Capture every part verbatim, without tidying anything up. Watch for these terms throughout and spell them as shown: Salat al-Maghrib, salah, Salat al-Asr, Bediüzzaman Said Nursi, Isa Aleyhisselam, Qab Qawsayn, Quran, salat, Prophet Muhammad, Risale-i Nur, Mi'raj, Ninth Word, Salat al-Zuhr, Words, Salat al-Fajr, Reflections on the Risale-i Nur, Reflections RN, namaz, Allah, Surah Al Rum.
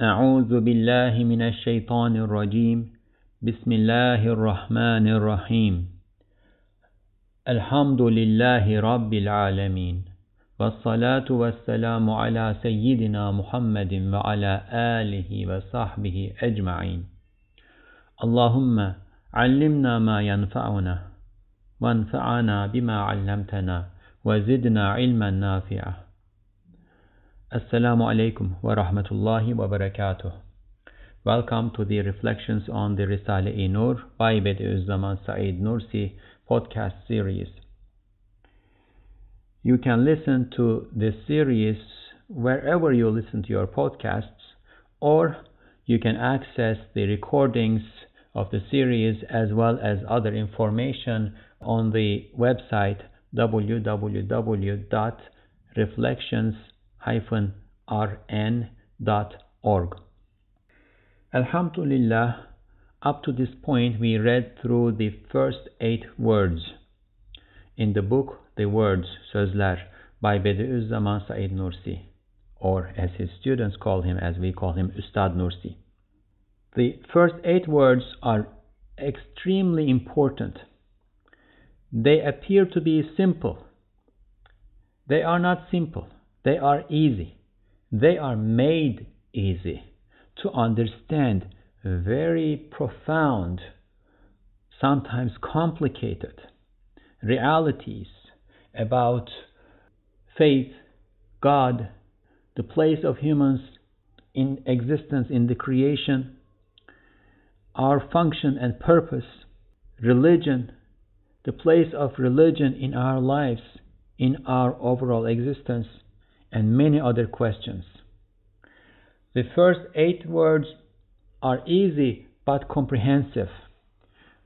أعوذ بالله من الشيطان الرجيم بسم الله الرحمن الرحيم الحمد لله رب العالمين والصلاة والسلام على سيدنا محمد وعلى آله وصحبه أجمعين اللهم علمنا ما ينفعنا وانفعنا بما علمتنا وزدنا علما نافعا Assalamu alaikum wa rahmatullahi wa barakatuh. Welcome to the Reflections on the Risale-i Nur by Bediüzzaman Said Nursi podcast series. You can listen to this series wherever you listen to your podcasts, or you can access the recordings of the series as well as other information on the website w w w dot reflections dot r n dot org. Alhamdulillah, up to this point we read through the first eight words in the book The Words, Sözler by Bediüzzaman Said Nursi, or as his students call him, as we call him, Ustad Nursi. The first eight words are extremely important. They appear to be simple. They are not simple. They are easy. They are made easy to understand, very profound, sometimes complicated realities about faith, God, the place of humans in existence in the creation, our function and purpose, religion, the place of religion in our lives, in our overall existence, and many other questions. The first eight words are easy but comprehensive.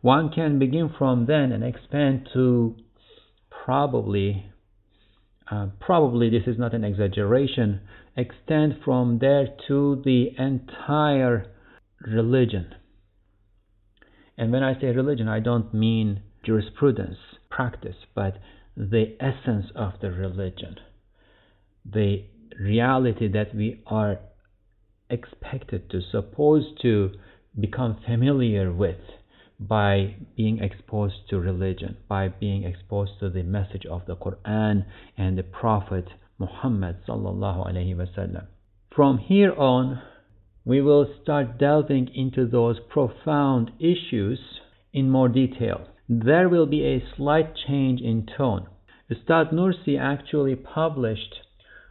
One can begin from then and expand to probably, uh, probably this is not an exaggeration, extend from there to the entire religion. And when I say religion, I don't mean jurisprudence, practice, but the essence of the religion. The reality that we are expected to, supposed to become familiar with by being exposed to religion, by being exposed to the message of the Quran and the Prophet Muhammad sallallahu alaihi wasallam. From here on, we will start delving into those profound issues in more detail. There will be a slight change in tone. Ustad Nursi actually published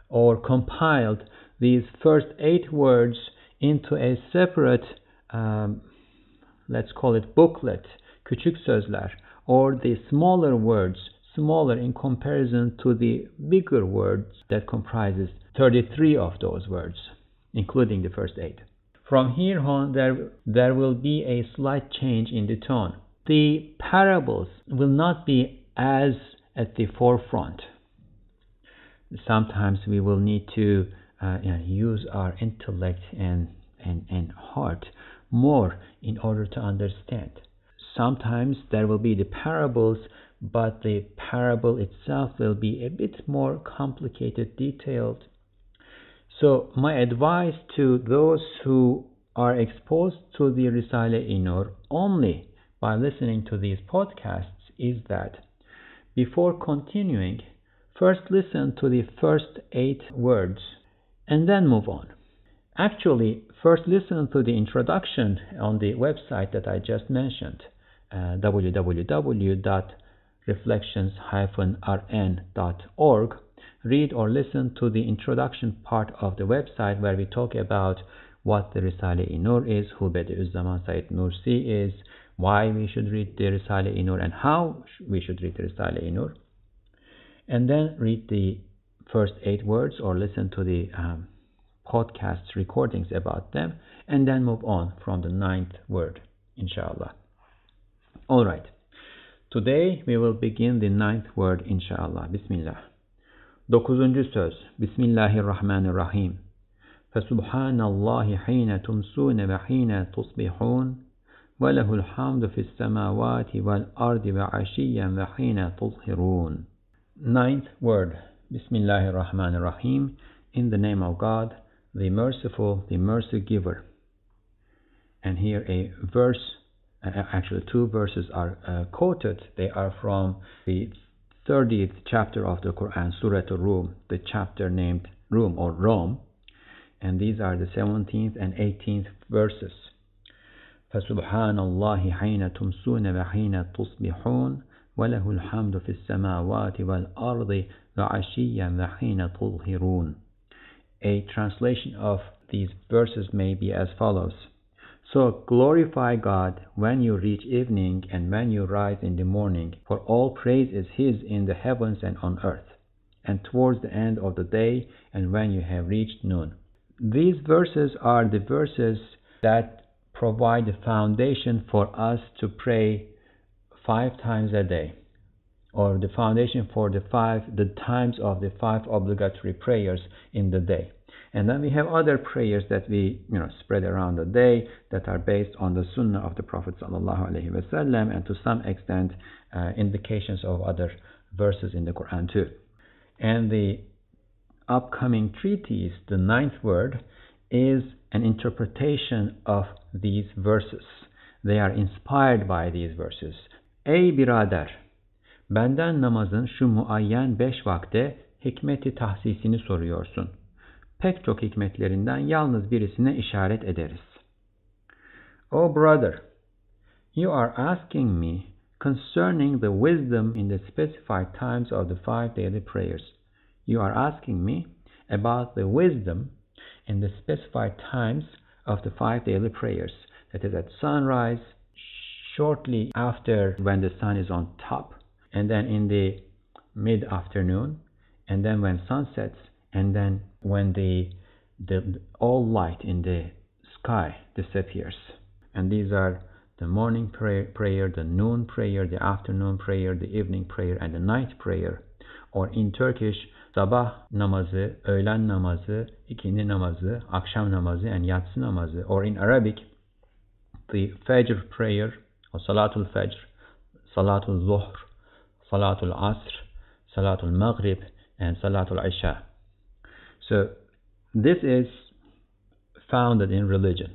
or compiled these first eight words into a separate, um, let's call it booklet, küçük sözler, or the smaller words, smaller in comparison to the bigger words that comprises thirty-three of those words, including the first eight. From here on, there, there will be a slight change in the tone. The parables will not be as at the forefront. Sometimes we will need to uh, you know, use our intellect and, and, and heart more in order to understand. Sometimes there will be the parables, but the parable itself will be a bit more complicated, detailed. So my advice to those who are exposed to the Risale-i Nur only by listening to these podcasts is that before continuing, first listen to the first eight words and then move on. Actually, first listen to the introduction on the website that I just mentioned, uh, w w w dot reflections dash r n dot org. Read or listen to the introduction part of the website where we talk about what the Risale-i Nur is, who Bediüzzaman Said Nursi is, why we should read the Risale-i Nur and how we should read the Risale-i Nur. And then read the first eight words or listen to the um, podcast recordings about them, and then move on from the ninth word, inshallah. All right. Today we will begin the ninth word, inshallah. Bismillah. Dokuzuncu söz. Bismillahirrahmanirrahim. Fesubhanallahi hina tumsune ve hina tusbihun. Wa lahul hamdu fis samawati wal ardi wa ashiyan wa hina tuzhirun. Ninth word, Bismillahirrahmanirrahim. In the name of God, the merciful, the mercy giver. And here a verse, uh, actually two verses are uh, quoted. They are from the thirtieth chapter of the Quran, Surah Al Rum, the chapter named Rum or Rome. And these are the seventeenth and eighteenth verses. فَسُبْحَانَ اللَّهِ حَيْنَ تُمْسُونَ وَحَيْنَ تُصْبِحُونَ وَلَهُ الْحَمْدُ فِي السَّمَاوَاتِ وَالْأَرْضِ وَعَشِيًّا وَحَيْنَ تُظْهِرُونَ. A translation of these verses may be as follows. So glorify God when you reach evening and when you rise in the morning, for all praise is His in the heavens and on earth, and towards the end of the day and when you have reached noon. These verses are the verses that provide the foundation for us to pray five times a day, or the foundation for the five, the times of the five obligatory prayers in the day. And then we have other prayers that we, you know, spread around the day that are based on the Sunnah of the Prophet Sallallahu Alaihi Wasallam, and to some extent uh, indications of other verses in the Quran too. And the upcoming treatise, the Ninth Word, is an interpretation of these verses. They are inspired by these verses. Ey birader, benden namazın şu muayyen beş vakte hikmeti tahsisini soruyorsun. Pek çok hikmetlerinden yalnız birisine işaret ederiz. Oh brother, you are asking me concerning the wisdom in the specified times of the five daily prayers. You are asking me about the wisdom in the specified times of the five daily prayers. That is at sunrise, shortly after when the sun is on top, and then in the mid-afternoon, and then when sun sets, and then when the, the all light in the sky disappears. And these are the morning prayer, prayer, the noon prayer, the afternoon prayer, the evening prayer, and the night prayer. Or in Turkish, sabah namazı, öğlen namazı, ikindi namazı, akşam namazı, and yatsı namazı. Or in Arabic, the Fajr prayer, or Salat al-Fajr, Salat al-Zuhr, Salat al-Asr, Salat al-Maghrib, and Salat al-Isha. So this is founded in religion.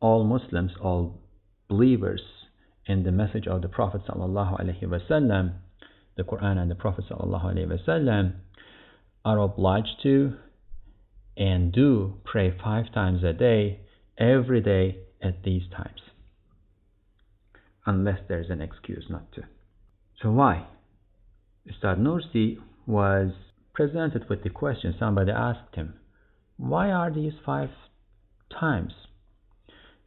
All Muslims, all believers in the message of the Prophet Sallallahu Alaihi Wasallam, the Quran and the Prophet Sallallahu Alaihi Wasallam, are obliged to and do pray five times a day, every day at these times, unless there is an excuse not to. So why? Ustad Nursi was presented with the question, somebody asked him, why are these five times?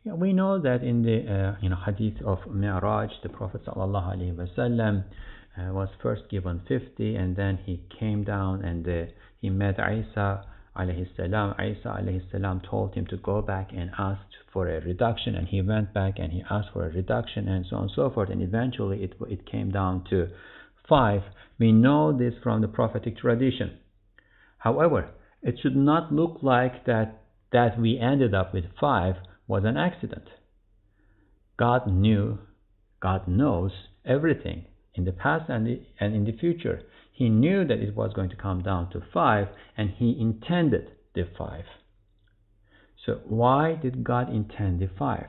You know, we know that in the uh, you know, hadith of Mi'raj, the Prophet Sallallahu Alaihi Wasallam uh, was first given fifty, and then he came down and uh, he met Isa Aleyhisselam. Isa Aleyhisselam told him to go back and asked for a reduction, and he went back and he asked for a reduction, and so on and so forth, and eventually it, it came down to five. We know this from the prophetic tradition. However, it should not look like that that we ended up with five was an accident. God knew, God knows everything in the past and, the, and in the future. He knew that it was going to come down to five, and He intended the five. So why did God intend the five?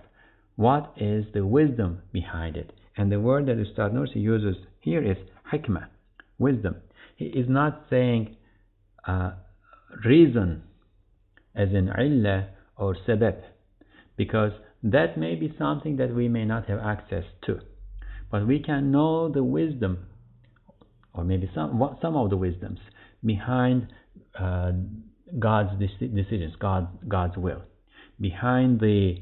What is the wisdom behind it? And the word that Ustad Nursi uses here is hikmah, wisdom. He is not saying uh, reason as in illah or sebeb, because that may be something that we may not have access to. But we can know the wisdom, or maybe some, some of the wisdoms behind uh, God's decisions, God, God's will, behind the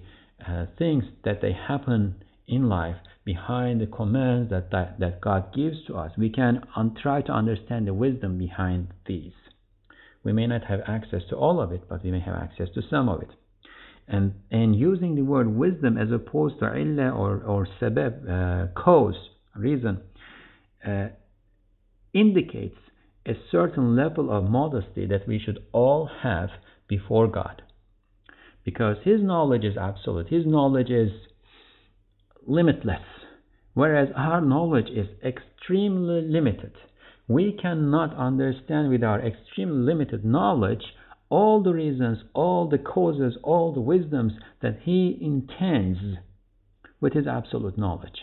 uh, things that they happen in life, behind the commands that, that, that God gives to us. We can un try to understand the wisdom behind these. We may not have access to all of it, but we may have access to some of it. And, and using the word wisdom as opposed to illah or, or sebeb, uh, cause, reason, uh, indicates a certain level of modesty that we should all have before God, because His knowledge is absolute, His knowledge is limitless, whereas our knowledge is extremely limited. We cannot understand with our extremely limited knowledge all the reasons, all the causes, all the wisdoms that he intends with his absolute knowledge.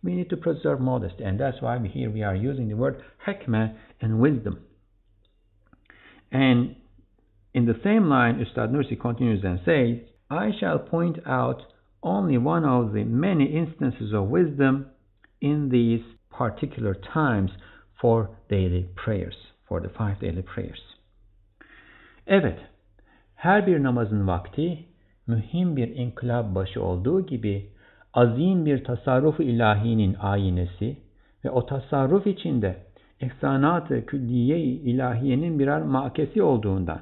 We need to preserve modesty, and that's why here we are using the word hikmah and wisdom. And in the same line, Ustad Nursi continues and says, I shall point out only one of the many instances of wisdom in these particular times for daily prayers, for the five daily prayers. Evet, her bir namazın vakti mühim bir inkılap başı olduğu gibi azim bir tasarruf-u ilahinin aynesi ve o tasarruf içinde ihsanat-ı külliye-i ilahiyenin birer makesi olduğundan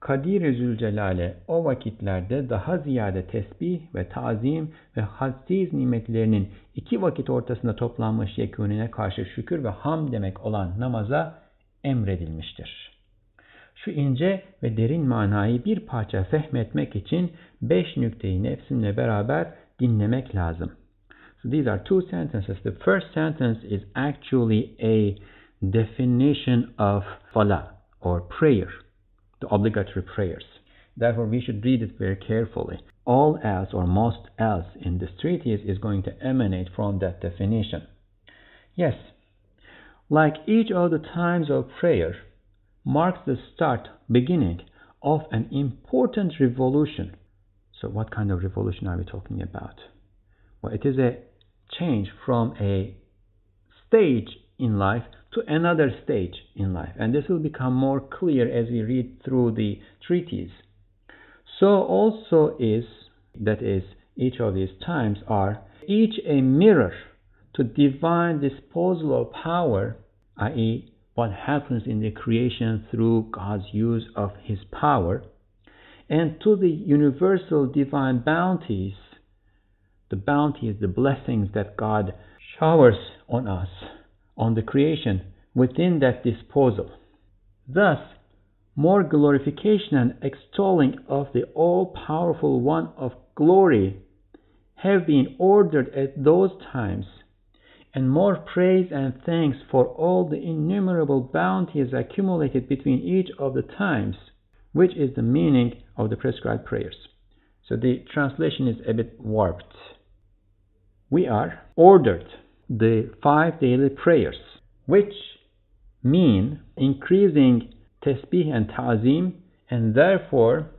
Kadir-i Zülcelal'e o vakitlerde daha ziyade tesbih ve tazim ve hadsiz nimetlerinin iki vakit ortasında toplanmış yekûnüne karşı şükür ve ham demek olan namaza emredilmiştir. Şu ince ve derin manayı bir parça fehmetmek için beş nükteyi nefsimle beraber dinlemek lazım. So these are two sentences. The first sentence is actually a definition of salah or prayer, the obligatory prayers. Therefore, we should read it very carefully. All else or most else in this treatise is going to emanate from that definition. Yes, like each of the times of prayer marks the start, beginning of an important revolution. So what kind of revolution are we talking about? Well, it is a change from a stage in life to another stage in life. And this will become more clear as we read through the treatise. So also is, that is, each of these times are each a mirror to divine disposal of power, that is, what happens in the creation through God's use of His power, and to the universal divine bounties, the bounties, the blessings that God showers on us, on the creation, within that disposal. Thus, more glorification and extolling of the all-powerful One of glory have been ordered at those times, and more praise and thanks for all the innumerable bounties accumulated between each of the times, which is the meaning of the prescribed prayers. So the translation is a bit warped. We are ordered the five daily prayers, which mean increasing tesbih and ta'zim, and therefore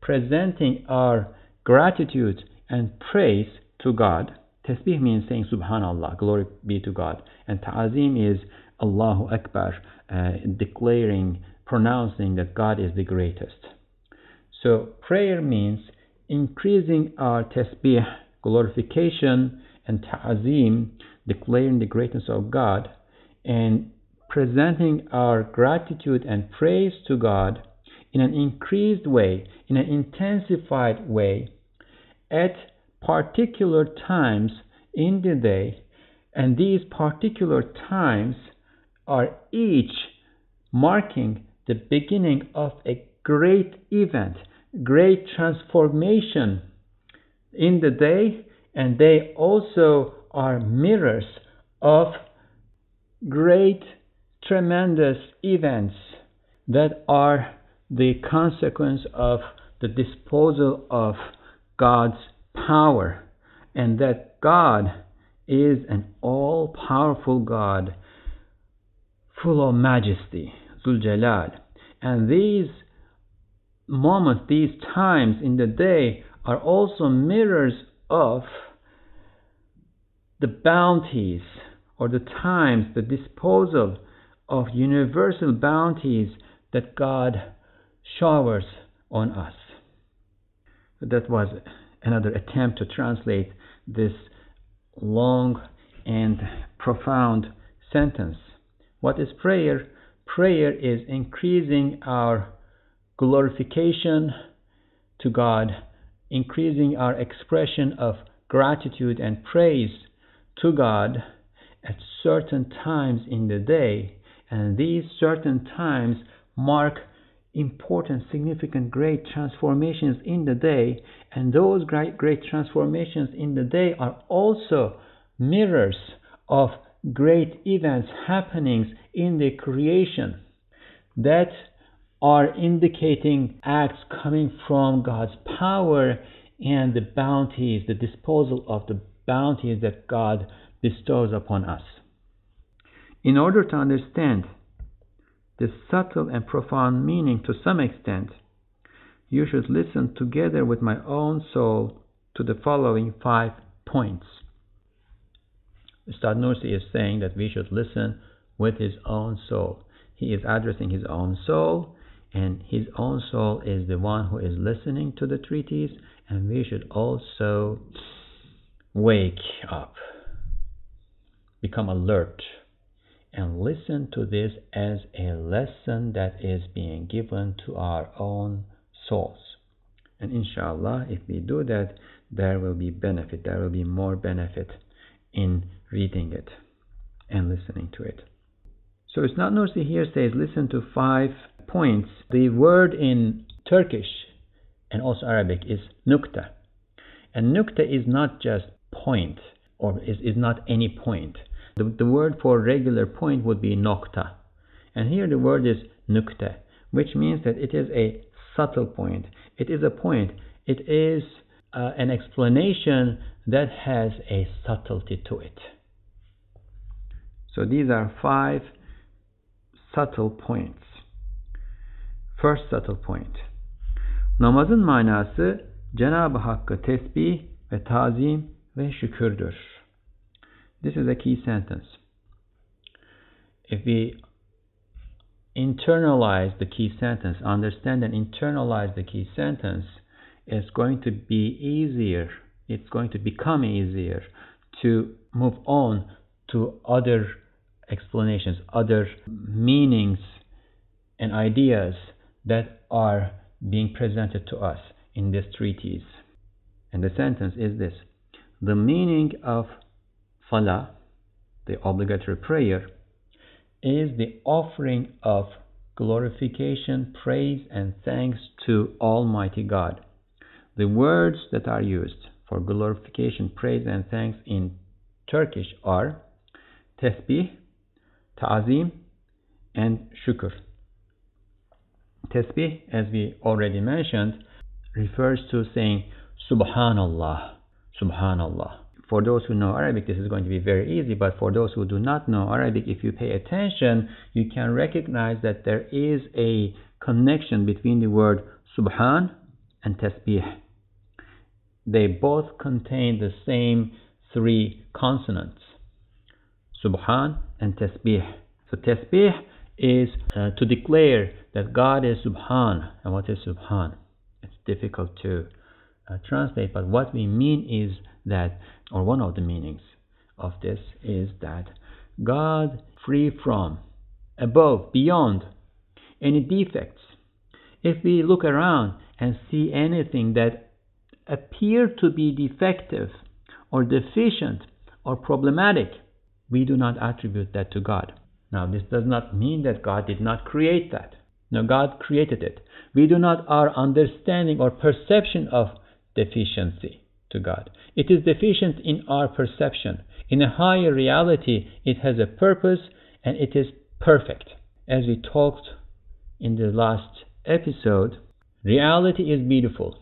presenting our gratitude and praise to God. Tasbih means saying Subhanallah, glory be to God. And ta'azim is Allahu Akbar, uh, declaring, pronouncing that God is the greatest. So prayer means increasing our tasbih, glorification and ta'azim, declaring the greatness of God, and presenting our gratitude and praise to God in an increased way, in an intensified way, at particular times in the day, and these particular times are each marking the beginning of a great event, great transformation in the day, and they also are mirrors of great, tremendous events that are the consequence of the disposal of God's power, and that God is an all-powerful God full of majesty, Zuljalal. And these moments, these times in the day are also mirrors of the bounties or the times, the disposal of universal bounties that God showers on us. That was another attempt to translate this long and profound sentence. What is prayer? Prayer is increasing our glorification to God, increasing our expression of gratitude and praise to God at certain times in the day, and these certain times mark important, significant, great transformations in the day, and those great, great transformations in the day are also mirrors of great events, happenings in the creation that are indicating acts coming from God's power and the bounties, the disposal of the bounties that God bestows upon us. In order to understand the subtle and profound meaning to some extent, you should listen together with my own soul to the following five points. Ustad Nursi is saying that we should listen with his own soul. He is addressing his own soul, and his own soul is the one who is listening to the treatise, and we should also wake up, become alert, and listen to this as a lesson that is being given to our own souls. And inshallah, if we do that, there will be benefit, there will be more benefit in reading it and listening to it. So Ustad Nursi here says, listen to five points. The word in Turkish and also Arabic is nukta. And nukta is not just point, or is, is not any point. The, the word for regular point would be nokta. And here the word is nukta, which means that it is a subtle point. It is a point. It is uh, an explanation that has a subtlety to it. So these are five subtle points. First subtle point. Namazın manası Cenab-ı Hakk'a tesbih ve tazim ve şükürdür. This is a key sentence. If we internalize the key sentence, understand and internalize the key sentence, it's going to be easier, it's going to become easier to move on to other explanations, other meanings and ideas that are being presented to us in this treatise. And the sentence is this: the meaning of Salah, the obligatory prayer, is the offering of glorification, praise and thanks to Almighty God. The words that are used for glorification, praise and thanks in Turkish are tesbih, ta'zim and shukr. Tesbih, as we already mentioned, refers to saying Subhanallah, Subhanallah. For those who know Arabic, this is going to be very easy, but for those who do not know Arabic, if you pay attention, you can recognize that there is a connection between the word Subhan and Tasbih. They both contain the same three consonants, Subhan and Tasbih. So Tasbih is uh, to declare that God is Subhan. And what is Subhan? It's difficult to uh, translate, but what we mean is that, or one of the meanings of this is that God, free from, above, beyond any defects. If we look around and see anything that appear to be defective or deficient or problematic, we do not attribute that to God. Now, this does not mean that God did not create that. No, God created it. We do not our understanding or perception of deficiency to God. It is deficient in our perception. In a higher reality, it has a purpose and it is perfect. As we talked in the last episode, reality is beautiful.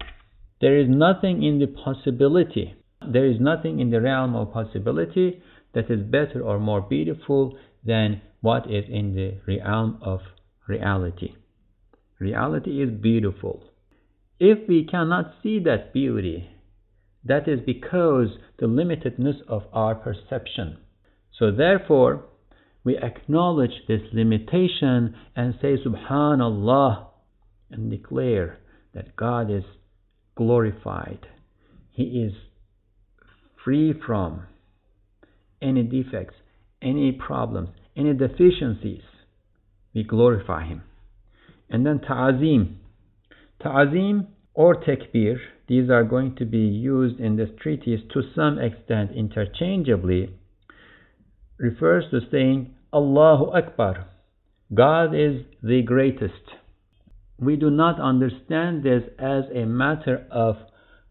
There is nothing in the possibility, there is nothing in the realm of possibility that is better or more beautiful than what is in the realm of reality. Reality is beautiful. If we cannot see that beauty, that is because the limitedness of our perception. So therefore, we acknowledge this limitation and say Subhanallah and declare that God is glorified. He is free from any defects, any problems, any deficiencies. We glorify Him. And then ta'azim. Ta'azim or tekbir, these are going to be used in this treatise to some extent interchangeably, refers to saying Allahu Akbar, God is the greatest. We do not understand this as a matter of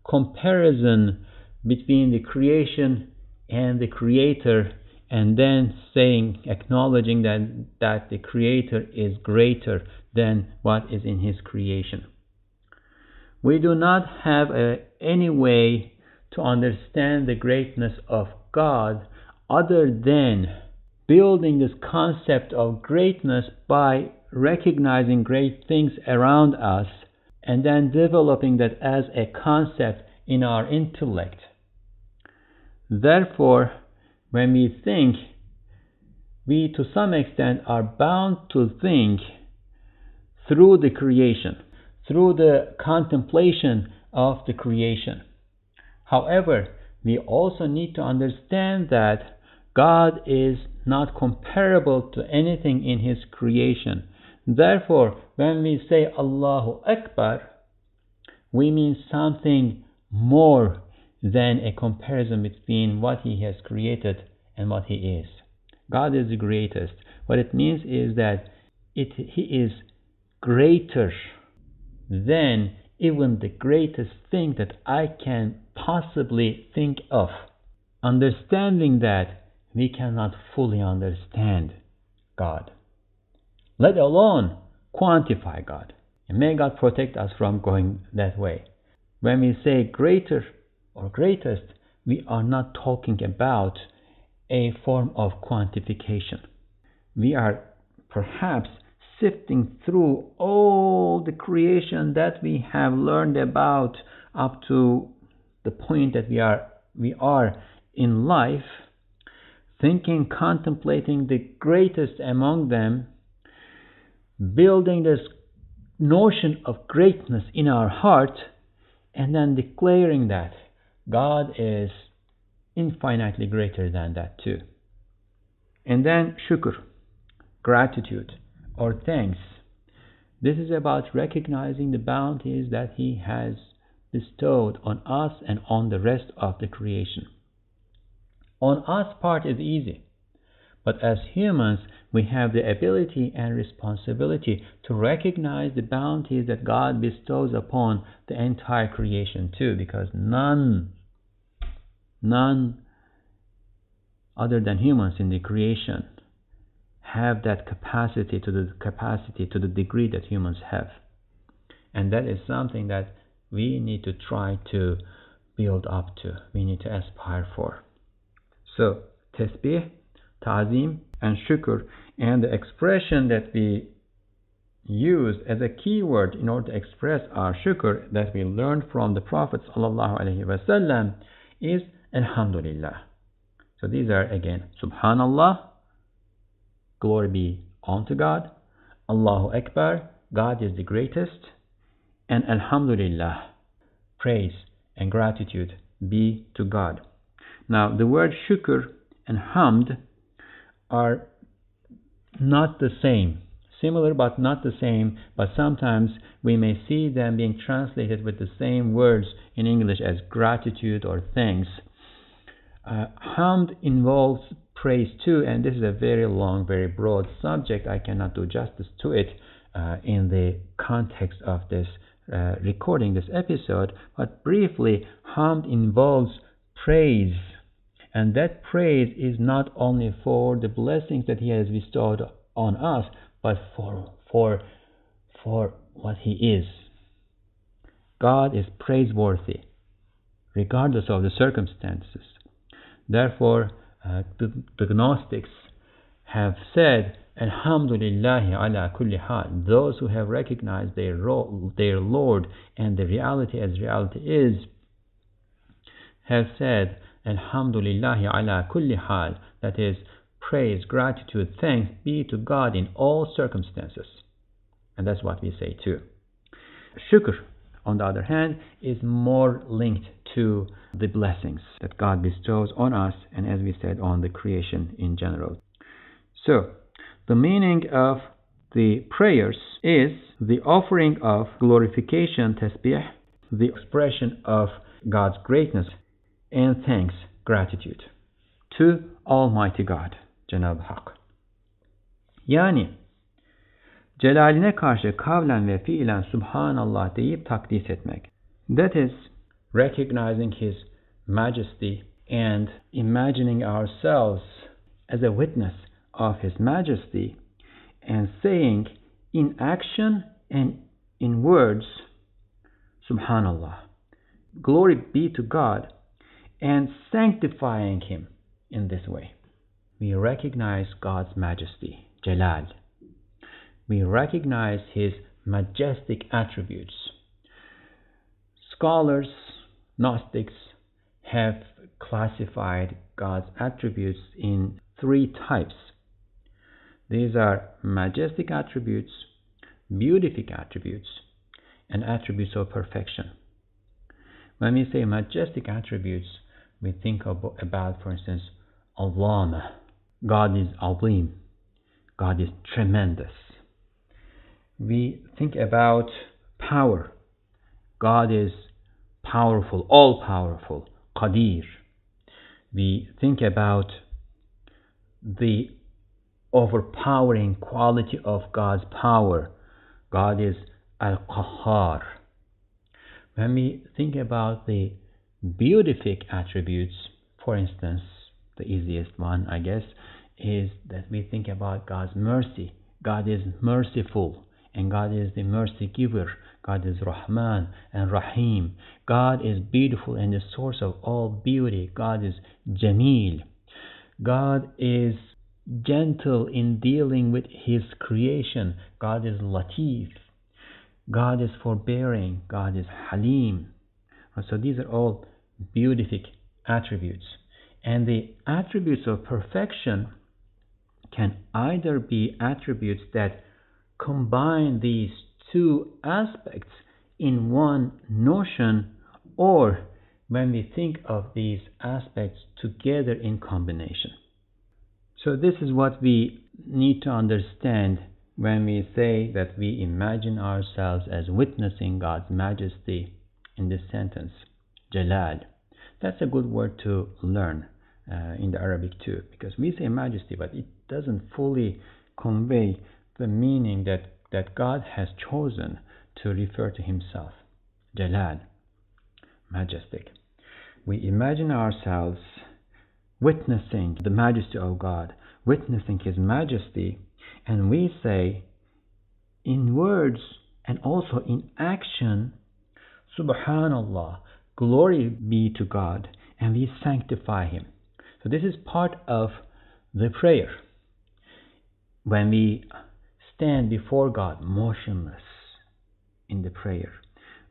comparison between the creation and the creator and then saying, acknowledging that, that the Creator is greater than what is in His creation. We do not have uh, any way to understand the greatness of God other than building this concept of greatness by recognizing great things around us and then developing that as a concept in our intellect. Therefore, when we think, we to some extent are bound to think through the creation, through the contemplation of the creation. However, we also need to understand that God is not comparable to anything in His creation. Therefore, when we say Allahu Akbar, we mean something more than a comparison between what He has created and what He is. God is the greatest. What it means is that it, He is greater than even the greatest thing that I can possibly think of. Understanding that, we cannot fully understand God, let alone quantify God. And may God protect us from going that way. When we say greater or greatest, we are not talking about a form of quantification. We are perhaps sifting through all the creation that we have learned about up to the point that we are we are in life, thinking, contemplating the greatest among them, building this notion of greatness in our heart, and then declaring that God is infinitely greater than that too. And then shukr, gratitude or thanks. This is about recognizing the bounties that He has bestowed on us and on the rest of the creation. On us part is easy, but as humans we have the ability and responsibility to recognize the bounties that God bestows upon the entire creation too, because none none other than humans in the creation have that capacity to the capacity to the degree that humans have. And that is something that we need to try to build up to, we need to aspire for. So tasbih, ta'zim and shukr, and the expression that we use as a keyword in order to express our shukr that we learned from the Prophet sallallahu alaihi wasallam is alhamdulillah. So these are again subhanallah, glory be unto God, Allahu Akbar, God is the greatest, and alhamdulillah, praise and gratitude be to God. Now the word shukr and hamd are not the same, similar but not the same, but sometimes we may see them being translated with the same words in English as gratitude or thanks. Uh, hamd involves praise too, and this is a very long, very broad subject. I cannot do justice to it uh, in the context of this uh, recording, this episode, but briefly, hamd involves praise. And that praise is not only for the blessings that He has bestowed on us, but for, for, for what He is. God is praiseworthy, regardless of the circumstances. Therefore, uh, the, the Gnostics have said, Alhamdulillahi ala kulli hal. Those who have recognized their, role, their Lord and the reality as reality is, have said, Alhamdulillahi ala kulli hal, that is, praise, gratitude, thanks be to God in all circumstances. And that's what we say too. Shukr, on the other hand, is more linked to the blessings that God bestows on us and, as we said, on the creation in general. So, the meaning of the prayers is the offering of glorification, tasbih, the expression of God's greatness, and thanks, gratitude to Almighty God, Cenab-ı Hak. Yani celaline karşı kavlen ve fiilen Subhanallah deyip takdis etmek. That is recognizing His majesty and imagining ourselves as a witness of His Majesty, and saying in action and in words, Subhanallah, glory be to God, and sanctifying Him in this way. We recognize God's majesty, Jalal. We recognize His majestic attributes. Scholars, Gnostics, have classified God's attributes in three types. These are majestic attributes, beautific attributes, and attributes of perfection. When we say majestic attributes, we think about, for instance, Allah. God is Azim. God is tremendous. We think about power. God is powerful, all-powerful, Qadir. We think about the overpowering quality of God's power. God is Al-Qahhar. When we think about the beautific attributes, for instance, the easiest one, I guess, is that we think about God's mercy. God is merciful, and God is the mercy giver. God is Rahman and Rahim. God is beautiful and the source of all beauty. God is Jameel. God is gentle in dealing with His creation. God is Latif. God is forbearing. God is Halim. So these are all beautific attributes. And the attributes of perfection can either be attributes that combine these two aspects in one notion, or when we think of these aspects together in combination. So this is what we need to understand when we say that we imagine ourselves as witnessing God's majesty in this sentence, Jalal. That's a good word to learn uh, in the Arabic too, because we say majesty, but it doesn't fully convey the meaning that, that God has chosen to refer to Himself. Jalal, majestic. We imagine ourselves witnessing the majesty of God, witnessing His majesty, and we say in words and also in action, Subhanallah, glory be to God, and we sanctify Him. So this is part of the prayer. When we stand before God motionless in the prayer,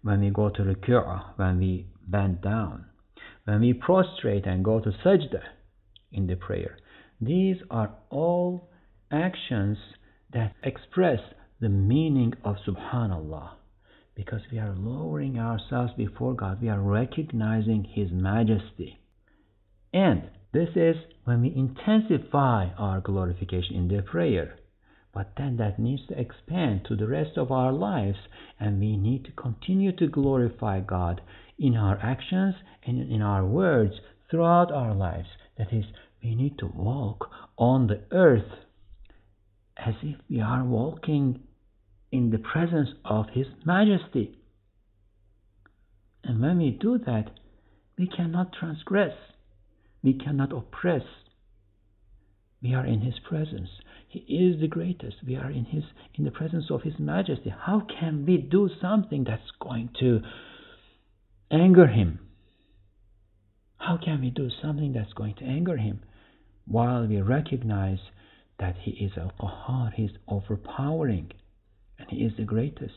when we go to ruku'ah, when we bend down, when we prostrate and go to sajda in the prayer, these are all actions that express the meaning of Subhanallah, because we are lowering ourselves before God. We are recognizing His majesty. And this is when we intensify our glorification in the prayer. But then that needs to expand to the rest of our lives, and we need to continue to glorify God in our actions and in our words throughout our lives. That is, we need to walk on the earth as if we are walking in the presence of His majesty. And when we do that, we cannot transgress, we cannot oppress. We are in His presence. He is the greatest. We are in His in the presence of His majesty. How can we do something that's going to anger Him? How can we do something that's going to anger Him while we recognize that He is Al-Qahhar, He is overpowering, and He is the greatest?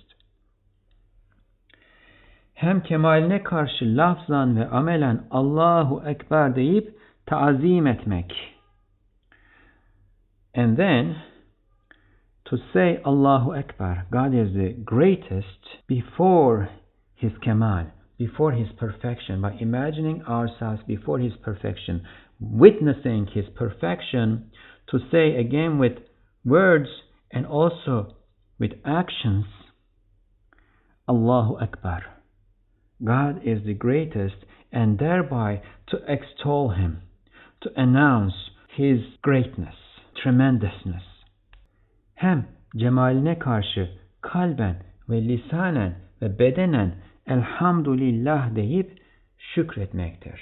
Hem kemaline karşı lafzan ve amelen Allahu Ekber deyip ta'zim etmek. And then to say Allahu Akbar, God is the greatest, before His Kamal, before His perfection, by imagining ourselves before His perfection, witnessing His perfection, to say again with words and also with actions, Allahu Akbar, God is the greatest, and thereby to extol Him, to announce His greatness, tremendousness. Hem cemaline karşı kalben ve lisanen ve bedenen elhamdülillah deyip şükretmektir.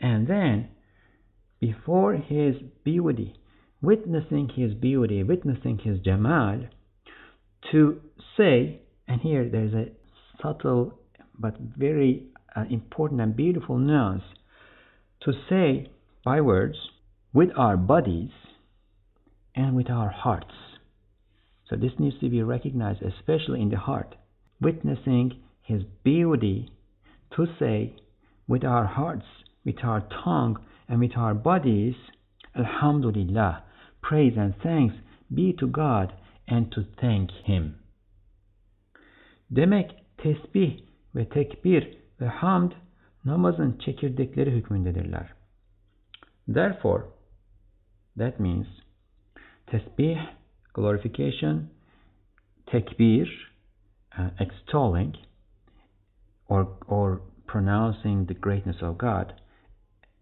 And then, before His beauty, witnessing his beauty, witnessing his jamal, to say, and here there's a subtle but very uh, important and beautiful nuance, to say by words, with our bodies and with our hearts. So this needs to be recognized, especially in the heart. Witnessing his beauty, to say with our hearts, with our tongue, and with our bodies, Alhamdulillah, praise and thanks be to God, and to thank Him. Demek tesbih ve tekbir ve hamd namazın çekirdekleri hükmündedirler. Therefore, that means tesbih, glorification, tekbir, uh, extolling or, or pronouncing the greatness of God,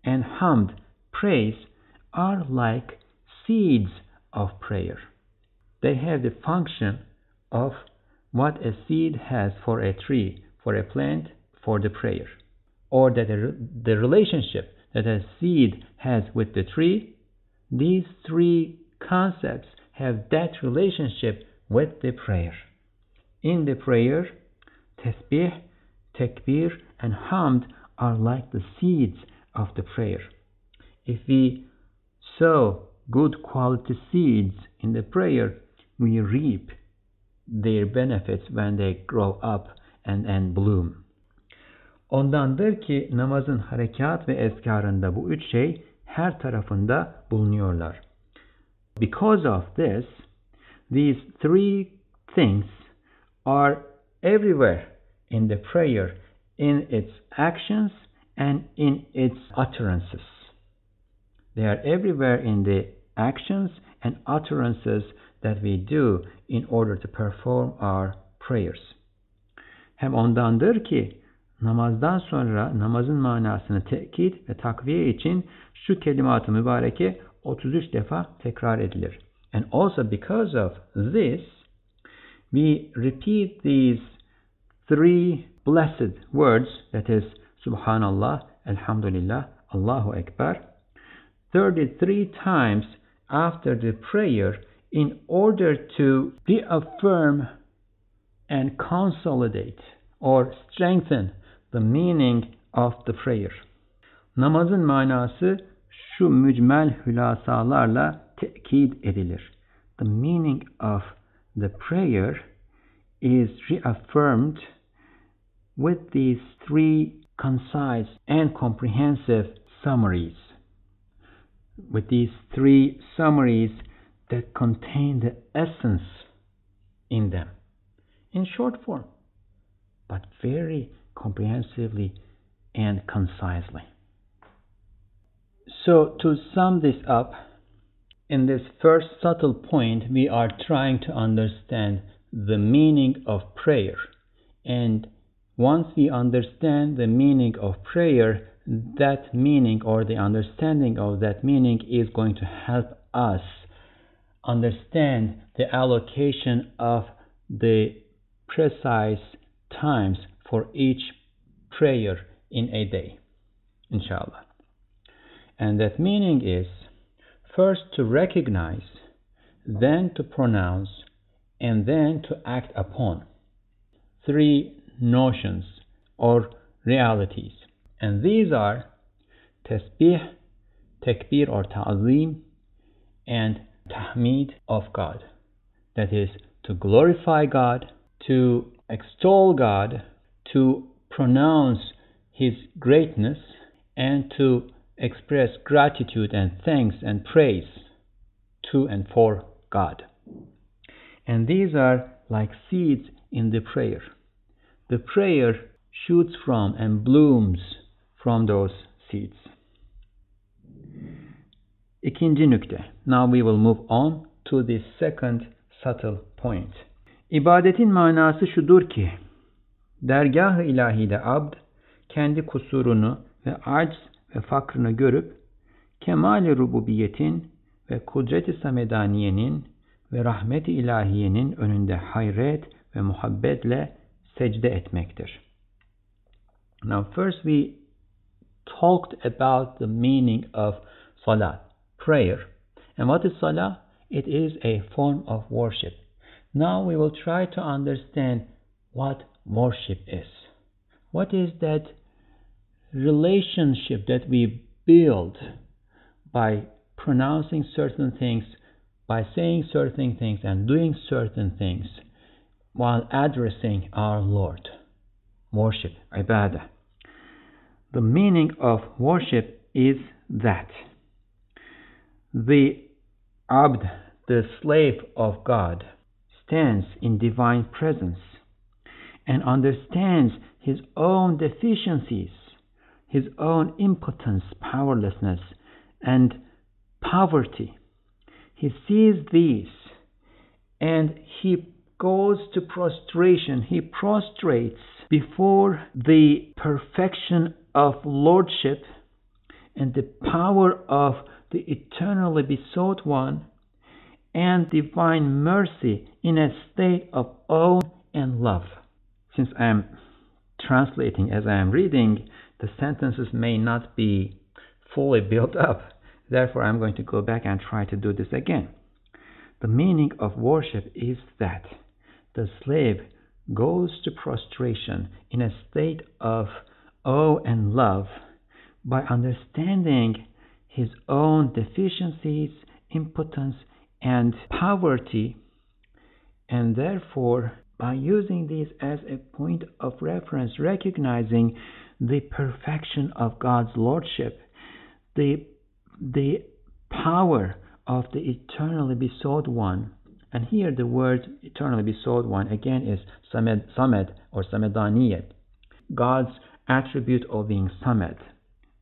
and hamd, praise, are like seeds of prayer. They have the function of what a seed has for a tree, for a plant, for the prayer. Or that a, the relationship that a seed has with the tree, these three concepts have that relationship with the prayer. In the prayer, tesbih, tekbir, and hamd are like the seeds of the prayer. If we sow good quality seeds in the prayer, we reap their benefits when they grow up and, and bloom. Ondandır ki namazın harekat ve ezkarında bu üç şey her tarafında bulunuyorlar. Because of this, these three things are everywhere in the prayer, in its actions and in its utterances. They are everywhere in the actions and utterances that we do in order to perform our prayers. Hem ondandır ki namazdan sonra namazın manasını tekit ve takviye için şu kelimat-ı mübareke otuz üç defa tekrar edilir. And also because of this, we repeat these three blessed words, that is Subhanallah, Elhamdulillah, Allahu Ekber, thirty-three times after the prayer in order to reaffirm and consolidate or strengthen the meaning of the prayer. Namazın manası şu mücmel hülasalarla tekit edilir. The meaning of the prayer is reaffirmed with these three concise and comprehensive summaries. With these three summaries that contain the essence in them, in short form, but very comprehensively and concisely. So to sum this up, in this first subtle point, we are trying to understand the meaning of prayer. And once we understand the meaning of prayer, that meaning or the understanding of that meaning is going to help us understand the allocation of the precise times for each prayer in a day, inshallah. And that meaning is first to recognize, then to pronounce, and then to act upon. Three notions or realities. And these are tesbih, tekbir or ta'zim, and tahmid of God. That is, to glorify God, to extol God, to pronounce His greatness, and to express gratitude and thanks and praise to and for God. And these are like seeds in the prayer. The prayer shoots from and blooms from those seeds. İkinci nükte. Now we will move on to the second subtle point. İbadetin manası şudur ki, dergah-ı ilahide abd, kendi kusurunu ve acz ve fakrını görüp, kemal-i rububiyetin ve kudret-i samedaniyenin ve rahmet-i ilahiyenin önünde hayret ve muhabbetle secde etmektir. Now first we talked about the meaning of salat, prayer, And what is salah? It is a form of worship. Now we will try to understand what worship is. What is that relationship that we build by pronouncing certain things, by saying certain things and doing certain things while addressing our Lord? Worship, ibadah. The meaning of worship is that the abd, the slave of God, stands in divine presence and understands his own deficiencies, his own impotence, powerlessness, and poverty. He sees these and he goes to prostration. He prostrates before the perfection of lordship and the power of the eternally besought one and divine mercy in a state of awe and love. Since I am translating as I am reading, the sentences may not be fully built up. Therefore, I'm going to go back and try to do this again. The meaning of worship is that the slave goes to prostration in a state of awe and love by understanding his own deficiencies, impotence, and poverty, and therefore, by using these as a point of reference, recognizing the perfection of God's lordship, the the power of the eternally besought one. And here the word eternally besought one again is Samed, Samed or Samedaniyet, God's attribute of being Samed,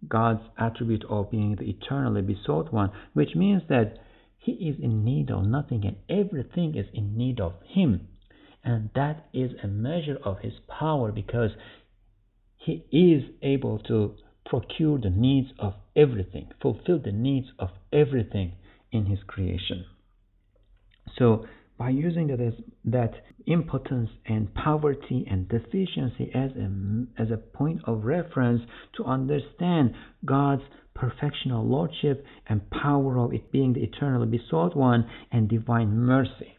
God's attribute of being the eternally besought one, which means that he is in need of nothing and everything is in need of him. And that is a measure of his power, because he is able to procure the needs of everything, fulfill the needs of everything in his creation. So by using that, as, that impotence and poverty and deficiency as a, as a point of reference to understand God's perfectional lordship and power of it being the eternally besought one and divine mercy.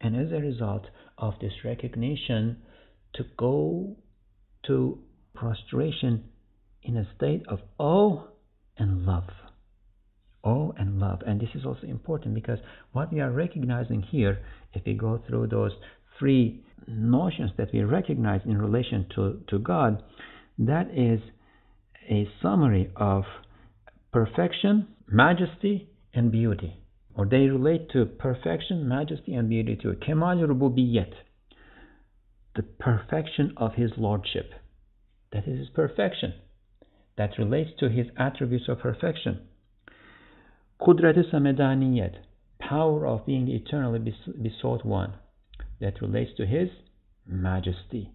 And as a result of this recognition, to go to prostration in a state of awe and love. Awe and love. And this is also important, because what we are recognizing here, if we go through those three notions that we recognize in relation to, to God, that is a summary of perfection, majesty, and beauty. Or they relate to perfection, majesty, and beauty to Kemal Rububiyyat, the perfection of his lordship. That is his perfection. That relates to his attributes of perfection. Kudrat-i Samedaniyet, power of being eternally besought one. That relates to his majesty.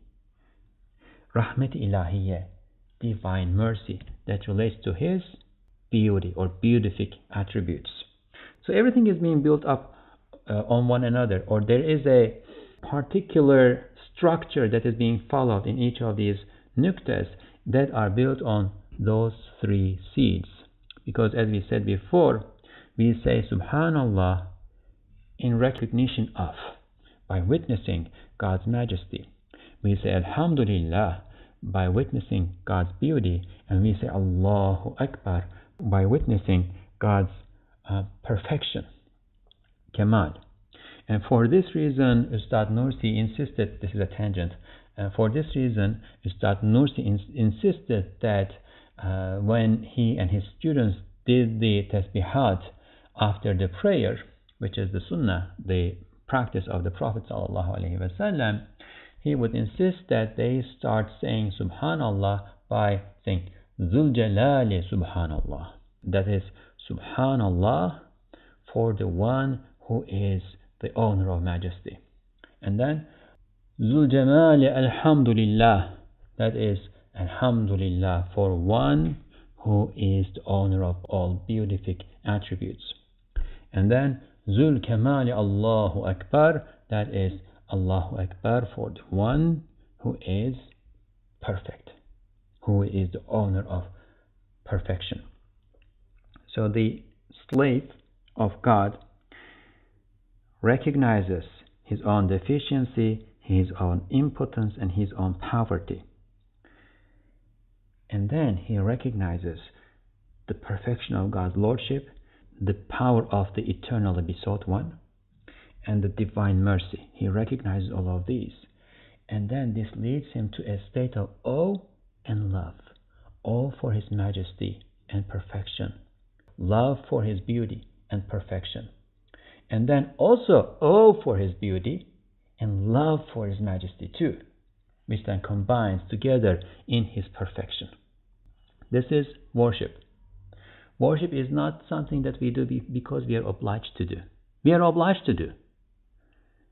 Rahmet-i Ilahiyye, divine mercy. That relates to his beauty or beautific attributes. So everything is being built up uh, on one another, or there is a particular structure that is being followed in each of these nuktas that are built on those three seeds. Because as we said before, we say Subhanallah in recognition of, by witnessing God's majesty. We say Alhamdulillah by witnessing God's beauty, and we say Allahu Akbar by witnessing God's uh, perfection, Kamal. And for this reason, Ustad Nursi insisted, this is a tangent, And for this reason, Ustad Nursi ins insisted that uh, when he and his students did the tasbihat after the prayer, which is the sunnah, the practice of the Prophet ﷺ, he would insist that they start saying Subhanallah by saying Zul Jalali Subhanallah. That is Subhanallah for the one who is the owner of majesty. And then Zul Jamali Alhamdulillah, that is Alhamdulillah for one who is the owner of all beautific attributes. And then Zul Kamali Allahu Akbar, that is Allahu Akbar for the one who is perfect, who is the owner of perfection. So the slave of God, recognizes his own deficiency, his own impotence, and his own poverty. And then he recognizes the perfection of God's Lordship, the power of the Eternally Besought One, and the Divine Mercy. He recognizes all of these. And then this leads him to a state of awe and love. Awe for His majesty and perfection. Love for His beauty and perfection. And then also awe for His beauty and love for His majesty too, which then combines together in His perfection. This is worship. Worship is not something that we do because we are obliged to do. We are obliged to do.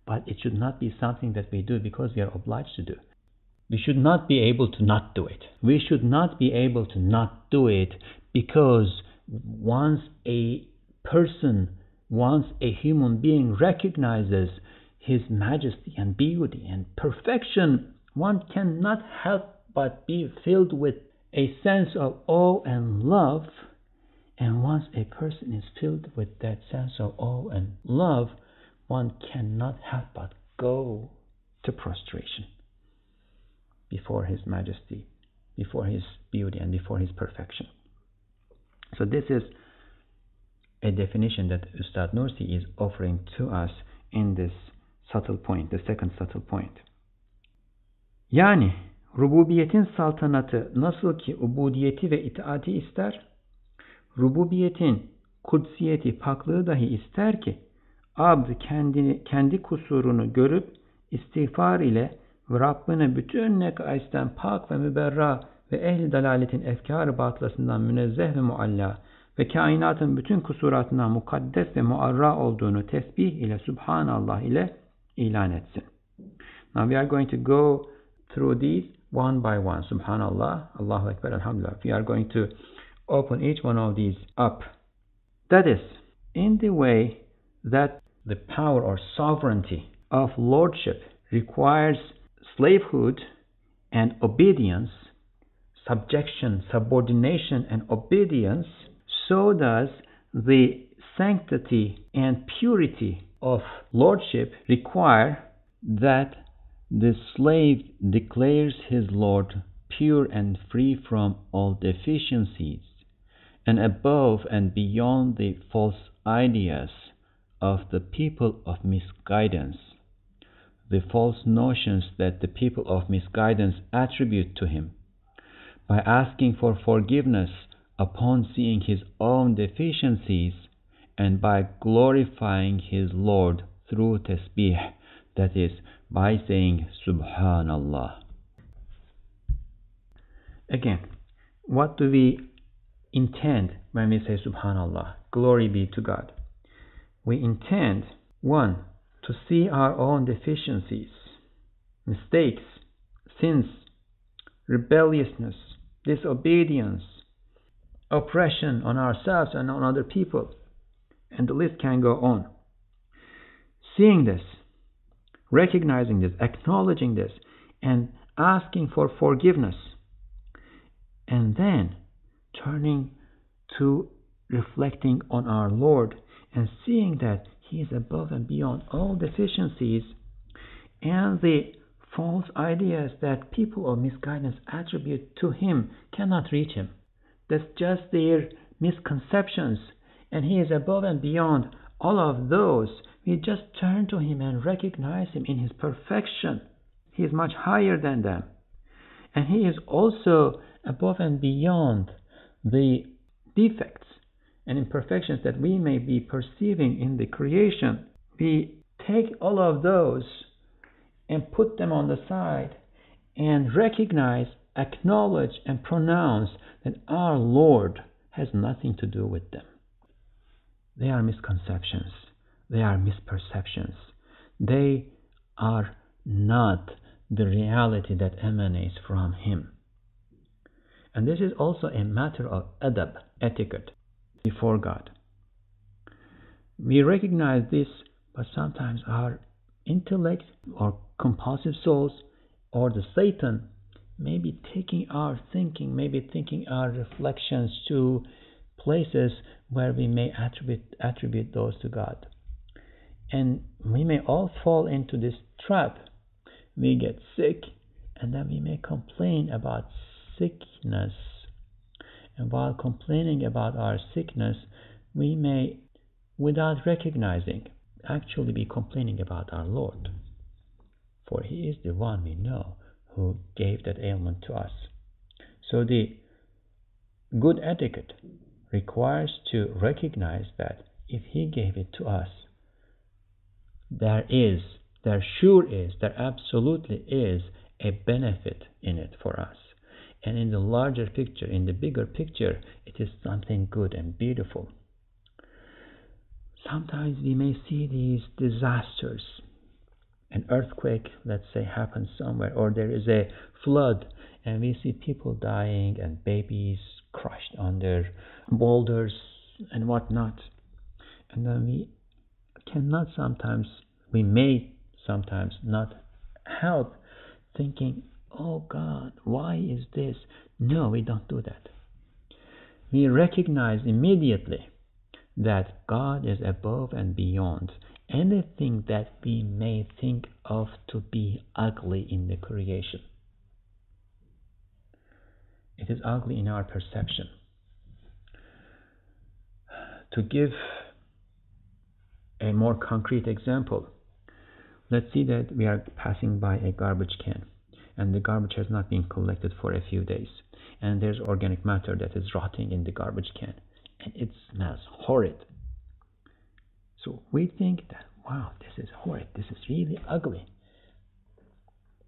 But it should not be something that we do because we are obliged to do. We should not be able to not do it. We should not be able to not do it because once a person, once a human being recognizes His majesty and beauty and perfection, one cannot help but be filled with a sense of awe and love. And once a person is filled with that sense of awe and love, one cannot help but go to prostration before His majesty, before His beauty, and before His perfection. So this is a definition that Ustad Nursi is offering to us in this subtle point, the second subtle point. Yani rububiyetin saltanatı nasıl ki ubudiyeti ve itaati ister, rububiyetin kudsiyeti, paklığı dahi ister ki abd kendini, kendi kusurunu görüp istiğfar ile Rabbine bütün nekaisten pak ve müberra ve ehl-i dalaletin efkar-ı batılasından münezzeh ve mualla ve kainatın bütün kusuratına mukaddes ve muarra olduğunu tesbih ile Subhanallah ile ilan etsin. Now we are going to go through these one by one. Subhanallah, Allahu Ekber, Elhamdülillah. We are going to open each one of these up. That is, in the way that the power or sovereignty of lordship requires slavehood and obedience, subjection, subordination, and obedience, so does the sanctity and purity of lordship require that the slave declares his Lord pure and free from all deficiencies and above and beyond the false ideas of the people of misguidance, the false notions that the people of misguidance attribute to him, by asking for forgiveness upon seeing his own deficiencies and by glorifying his Lord through tasbih, that is, by saying Subhanallah. Again, what do we intend when we say Subhanallah? Glory be to God. We intend, one, to see our own deficiencies, mistakes, sins, rebelliousness, disobedience, oppression on ourselves and on other people, and the list can go on. Seeing this, recognizing this, acknowledging this, and asking for forgiveness, and then turning to reflecting on our Lord and seeing that He is above and beyond all deficiencies and the false ideas that people of misguidance attribute to Him cannot reach Him. That's just their misconceptions, and He is above and beyond all of those. We just turn to Him and recognize Him in His perfection. He is much higher than them, and He is also above and beyond the defects and imperfections that we may be perceiving in the creation. We take all of those and put them on the side and recognize, acknowledge, and pronounce that our Lord has nothing to do with them. They are misconceptions. They are misperceptions. They are not the reality that emanates from Him. And this is also a matter of adab, etiquette, before God. We recognize this, but sometimes our intellect or compulsive souls or the Satan may be taking our thinking, may be taking our reflections to places where we may attribute, attribute those to God. And we may all fall into this trap. We get sick, and then we may complain about sickness. And while complaining about our sickness, we may, without recognizing, actually be complaining about our Lord. For He is the one we know who gave that ailment to us. So the good etiquette requires to recognize that if He gave it to us, there is, there sure is, there absolutely is a benefit in it for us. And in the larger picture, in the bigger picture, it is something good and beautiful. Sometimes we may see these disasters. An earthquake, let's say, happens somewhere, or there is a flood, and we see people dying and babies crushed under boulders and whatnot. And then we cannot sometimes, we may sometimes not help thinking, oh God, why is this? No, we don't do that. We recognize immediately that God is above and beyond anything that we may think of to be ugly in the creation. It is ugly in our perception. To give a more concrete example, let's see that we are passing by a garbage can, and the garbage has not been collected for a few days, and there's organic matter that is rotting in the garbage can, and it smells horrid. So we think that, wow, this is horrid, this is really ugly.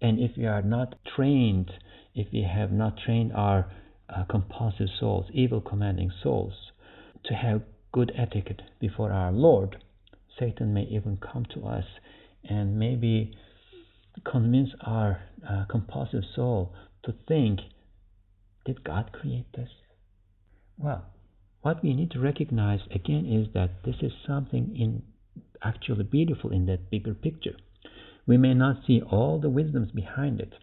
And if we are not trained, if we have not trained our uh, compulsive souls, evil commanding souls, to have good etiquette before our Lord, Satan may even come to us and maybe convince our uh, compulsive soul to think, did God create this? Well, what we need to recognize again is that this is something in actually beautiful in that bigger picture. We may not see all the wisdoms behind it,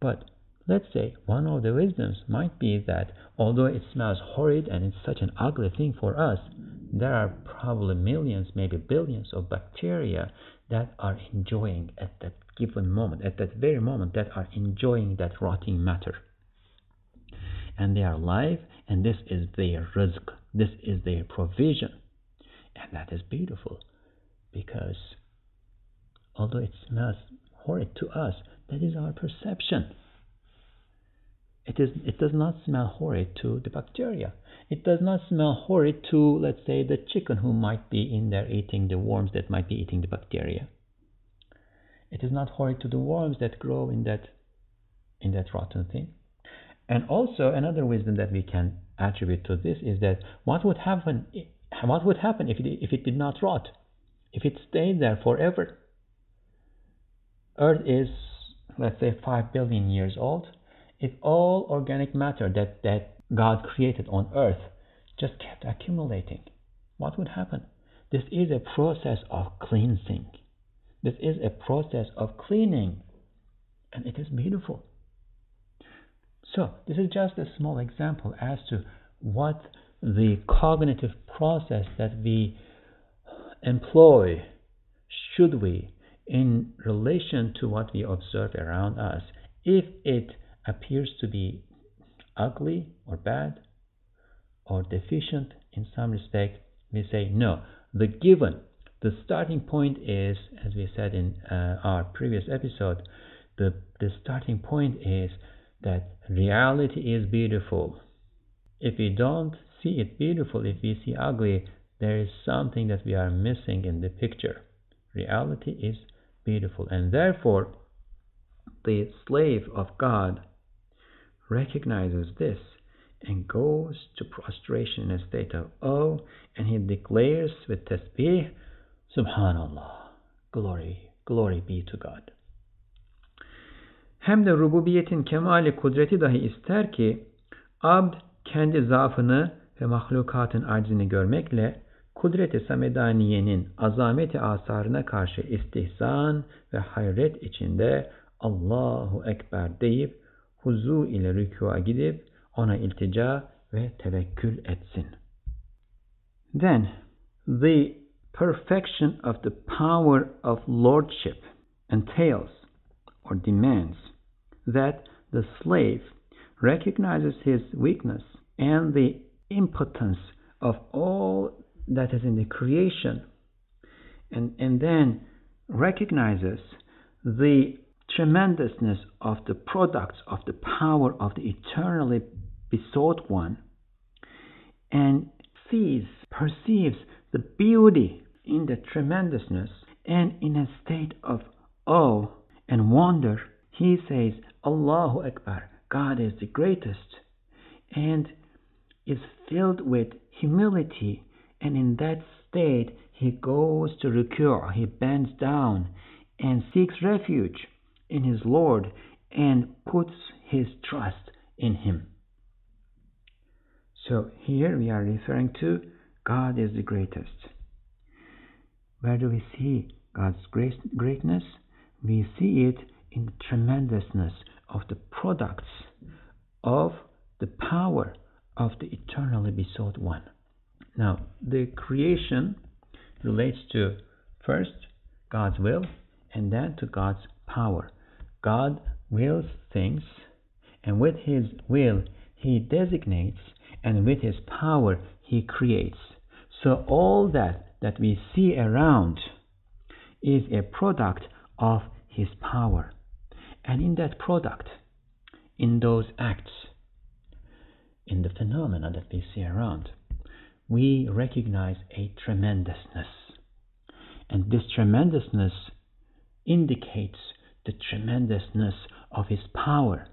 but let's say one of the wisdoms might be that although it smells horrid and it's such an ugly thing for us, there are probably millions, maybe billions of bacteria that are enjoying at that given moment, at that very moment, that are enjoying that rotting matter. And they are alive, and this is their rizq, this is their provision. And that is beautiful, because although it smells horrid to us, that is our perception. It, is, it does not smell horrid to the bacteria. It does not smell horrid to, let's say, the chicken who might be in there eating the worms that might be eating the bacteria. It is not horrid to the worms that grow in that, in that rotten thing. And also another wisdom that we can attribute to this is that what would happen, what would happen if it, if it did not rot, if it stayed there forever? Earth is, let's say, five billion years old. If all organic matter that, that God created on earth just kept accumulating, what would happen? This is a process of cleansing. This is a process of cleaning, and it is beautiful. So this is just a small example as to what the cognitive process that we employ should we in relation to what we observe around us. If it appears to be ugly or bad or deficient in some respect, we say no. The given, the starting point is, as we said in uh, our previous episode, the, the starting point is that reality is beautiful. If we don't see it beautiful, if we see ugly, there is something that we are missing in the picture. Reality is beautiful, and therefore the slave of God recognizes this and goes to prostration in a state of awe, and he declares with tasbih, Subhanallah, glory, glory be to God. Hem de rububiyetin kemali kudreti dahi ister ki abd kendi zaafını ve mahlukatın aczini görmekle kudret-i samedaniyenin azameti asarına karşı istihzan ve hayret içinde Allahu Ekber deyip huzu ile rükûa gidip ona iltica ve tevekkül etsin. Then, the perfection of the power of lordship entails or demands that the slave recognizes his weakness and the impotence of all that is in the creation, and, and then recognizes the tremendousness of the products of the power of the eternally besought one, and sees, perceives the beauty in the tremendousness, and in a state of awe and wonder, he says, Allahu Akbar, God is the greatest, and is filled with humility, and in that state he goes to ruku', he bends down and seeks refuge in his Lord and puts his trust in him. So here we are referring to God is the greatest. Where do we see God's greatness? We see it in the tremendousness of the products of the power of the eternally besought one. Now, the creation relates to first God's will and then to God's power. God wills things, and with his will he designates, and with his power he creates. So all that that we see around is a product of his power. And in that product, in those acts, in the phenomena that we see around, we recognize a tremendousness. And this tremendousness indicates the tremendousness of his power.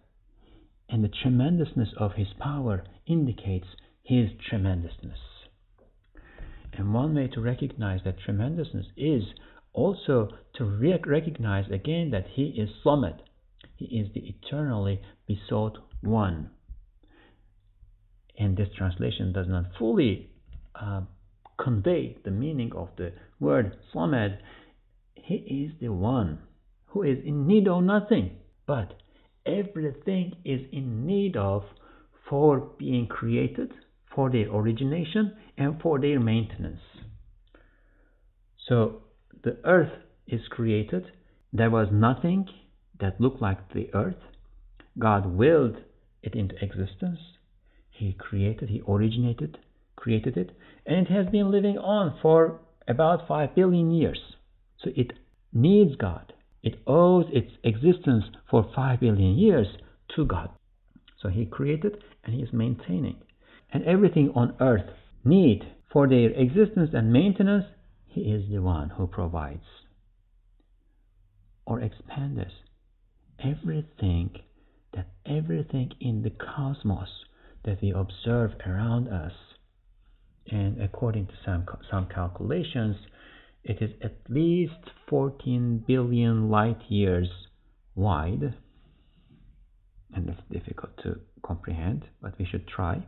And the tremendousness of his power indicates his tremendousness. And one way to recognize that tremendousness is also to recognize again that he is Samad. He is the eternally besought one. And this translation does not fully uh, convey the meaning of the word Samad. He is the one who is in need of nothing, but everything is in need of for being created, for their origination, and for their maintenance. So the earth is created. There was nothing that looked like the earth. God willed it into existence. He created, he originated, created it, and it has been living on for about five billion years. So it needs God. It owes its existence for five billion years to God. So he created and he is maintaining. And everything on earth need for their existence and maintenance, he is the one who provides or expands. Everything that everything in the cosmos that we observe around us, and according to some some calculations, it is at least fourteen billion light years wide, and that's difficult to comprehend, but we should try.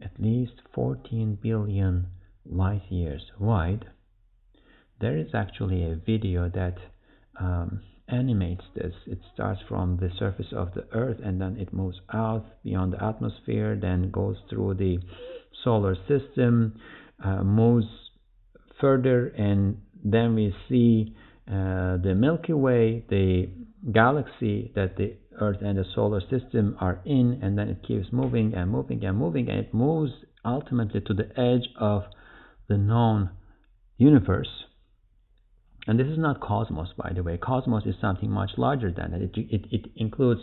At least fourteen billion light years wide. There is actually a video that um, animates this. It starts from the surface of the earth, and then it moves out beyond the atmosphere, then goes through the solar system, uh, moves further, and then we see uh, the Milky Way, the galaxy that the earth and the solar system are in, and then it keeps moving and moving and moving, and it moves ultimately to the edge of the known universe. And this is not cosmos, by the way. Cosmos is something much larger than that. It, it, it includes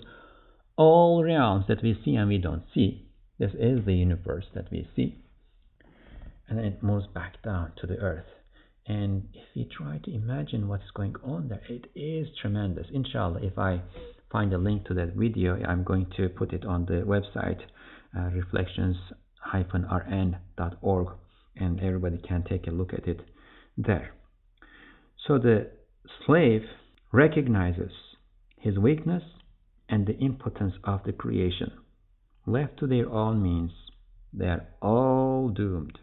all realms that we see and we don't see. This is the universe that we see. And then it moves back down to the earth. And if we try to imagine what's going on there, it is tremendous. Inshallah, if I find a link to that video, I'm going to put it on the website, uh, reflections dash r n dot org, and everybody can take a look at it there. So the slave recognizes his weakness and the impotence of the creation. Left to their own means, they are all doomed.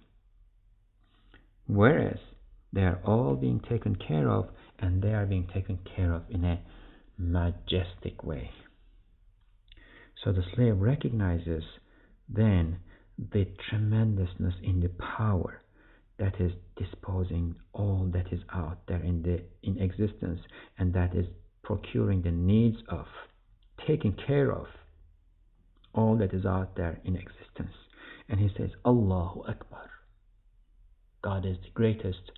Whereas they are all being taken care of, and they are being taken care of in a majestic way. So the slave recognizes then the tremendousness in the power that is disposing all that is out there in the in existence, and that is procuring the needs of, taking care of all that is out there in existence. And he says, Allahu Akbar, God is the greatest.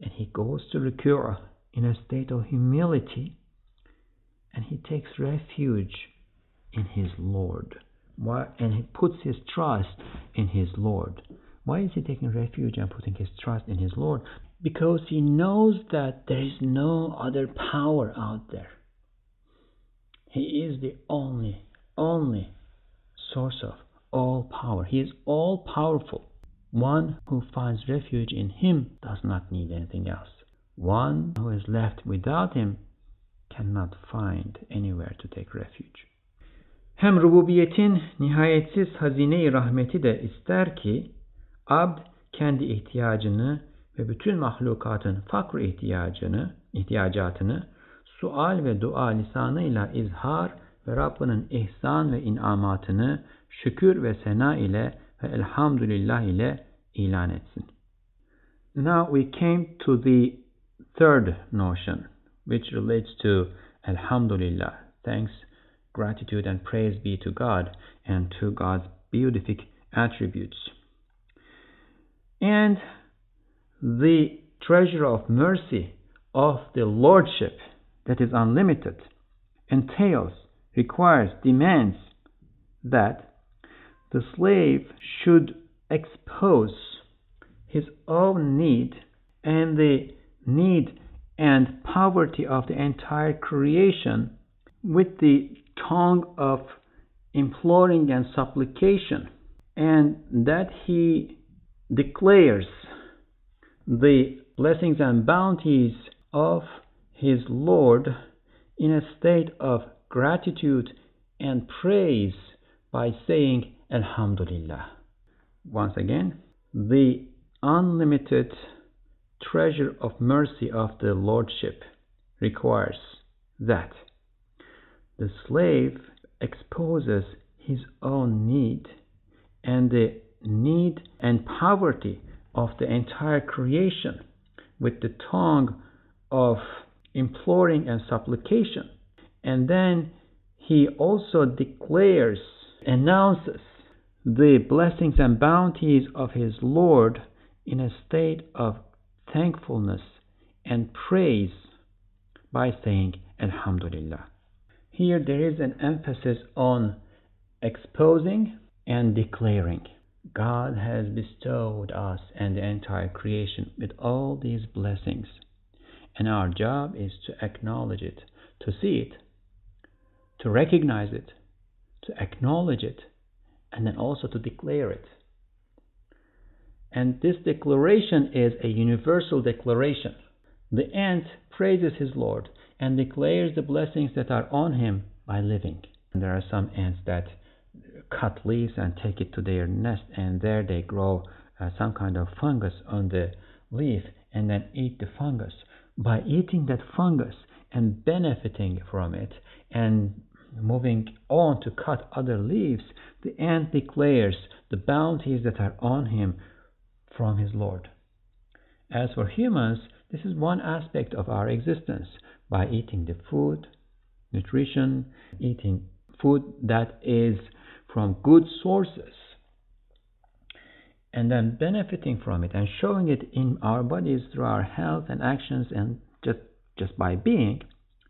And he goes to ruku'ah in a state of humility, and he takes refuge in his Lord. Why? And he puts his trust in his Lord. Why is he taking refuge and putting his trust in his Lord? Because he knows that there is no other power out there. He is the only, only source of all power. He is all powerful. One who finds refuge in him does not need anything else. One who is left without him cannot find anywhere to take refuge. Hem rububiyetin nihayetsiz hazine-i rahmeti de ister ki abd kendi ihtiyacını ve bütün mahlukatın fakr ihtiyacını, ihtiyacatını sual ve dua lisanıyla izhar ve Rabbinin ihsan ve inamatını şükür ve sena ile ve elhamdülillah ile ilan etsin. Now we came to the third notion, which relates to Alhamdulillah, thanks, gratitude and praise be to God and to God's beautific attributes. And the treasure of mercy of the Lordship that is unlimited entails, requires, demands that the slave should expose his own need and the need and poverty of the entire creation with the tongue of imploring and supplication, and that he declares the blessings and bounties of his Lord in a state of gratitude and praise by saying Alhamdulillah. Once again, the unlimited treasure of mercy of the Lordship requires that the slave exposes his own need and the need and poverty of the entire creation with the tongue of imploring and supplication, and then he also declares, announces the blessings and bounties of his Lord in a state of thankfulness and praise by saying Alhamdulillah. Here there is an emphasis on exposing and declaring. God has bestowed us and the entire creation with all these blessings, and our job is to acknowledge it, to see it, to recognize it, to acknowledge it, and then also to declare it. And this declaration is a universal declaration. The ant praises his Lord and declares the blessings that are on him by living. And there are some ants that cut leaves and take it to their nest, and there they grow uh, some kind of fungus on the leaf and then eat the fungus. By eating that fungus and benefiting from it and moving on to cut other leaves, the ant declares the bounties that are on him from his Lord. As for humans, this is one aspect of our existence. By eating the food, nutrition, eating food that is from good sources, and then benefiting from it and showing it in our bodies through our health and actions and just, just by being,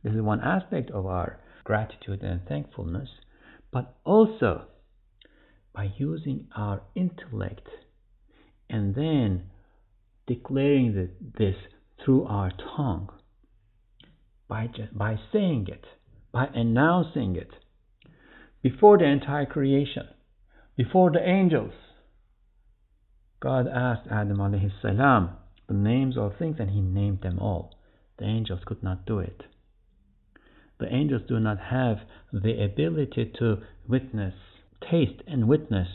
this is one aspect of our gratitude and thankfulness, but also by using our intellect and then declaring the, this through our tongue, by, by saying it, by announcing it, before the entire creation, before the angels. God asked Adam Aleyhisselam the names of things and he named them all. The angels could not do it. The angels do not have the ability to witness, taste and witness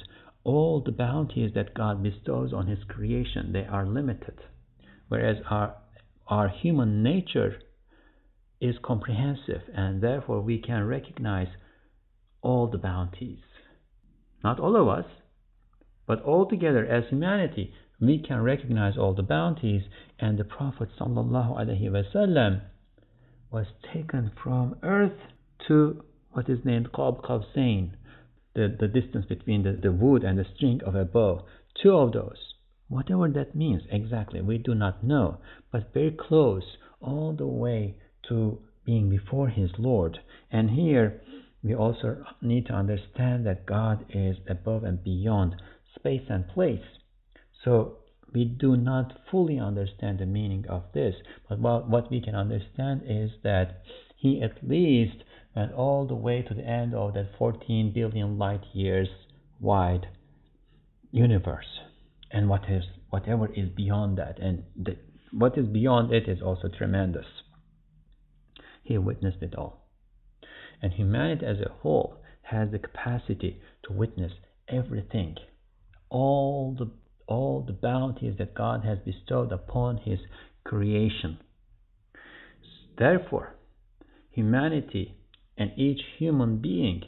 all the bounties that God bestows on his creation. They are limited, whereas our, our human nature is comprehensive, and therefore we can recognize all the bounties. Not all of us, but all together as humanity, we can recognize all the bounties, and the Prophet ﷺ was taken from earth to what is named Qab Qawsayn, the, the distance between the, the wood and the string of a bow. Two of those, whatever that means exactly, we do not know, but very close, all the way to being before his Lord. And here we also need to understand that God is above and beyond space and place. So we do not fully understand the meaning of this, but what we can understand is that he at least went all the way to the end of that fourteen billion light years wide universe, and what is whatever is beyond that, and the, what is beyond it is also tremendous. He witnessed it all, and humanity as a whole has the capacity to witness everything, all the all the bounties that God has bestowed upon his creation. Therefore, humanity and each human being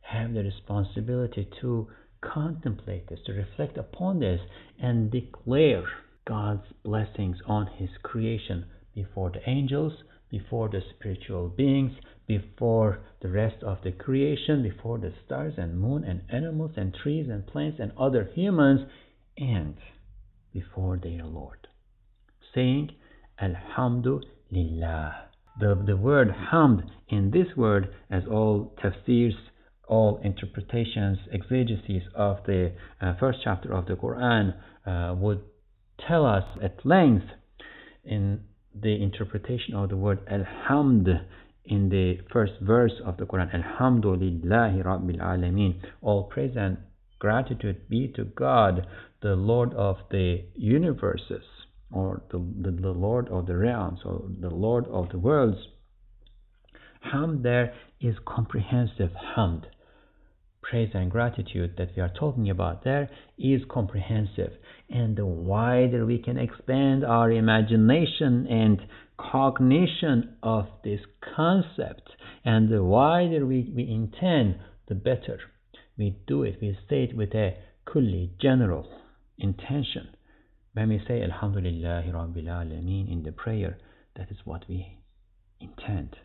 have the responsibility to contemplate this, to reflect upon this, and declare God's blessings on his creation before the angels, before the spiritual beings, before the rest of the creation, before the stars and moon and animals and trees and plants and other humans, and before their Lord, saying Alhamdulillah. The, the word hamd in this word, as all tafsirs, all interpretations, exegeses of the uh, first chapter of the Quran uh, would tell us at length. In the interpretation of the word Alhamd in the first verse of the Quran, Alhamdulillahi Rabbil Alameen, all praise and gratitude be to God, the Lord of the universes, or the, the, the Lord of the realms, or the Lord of the worlds. Hamd there is comprehensive hamd. Praise and gratitude that we are talking about there is comprehensive. And the wider we can expand our imagination and cognition of this concept, and the wider we, we intend, the better. We do it, we say it with a kulli, general intention. When we say Alhamdulillahi Rabbil Alameen in the prayer, that is what we intend.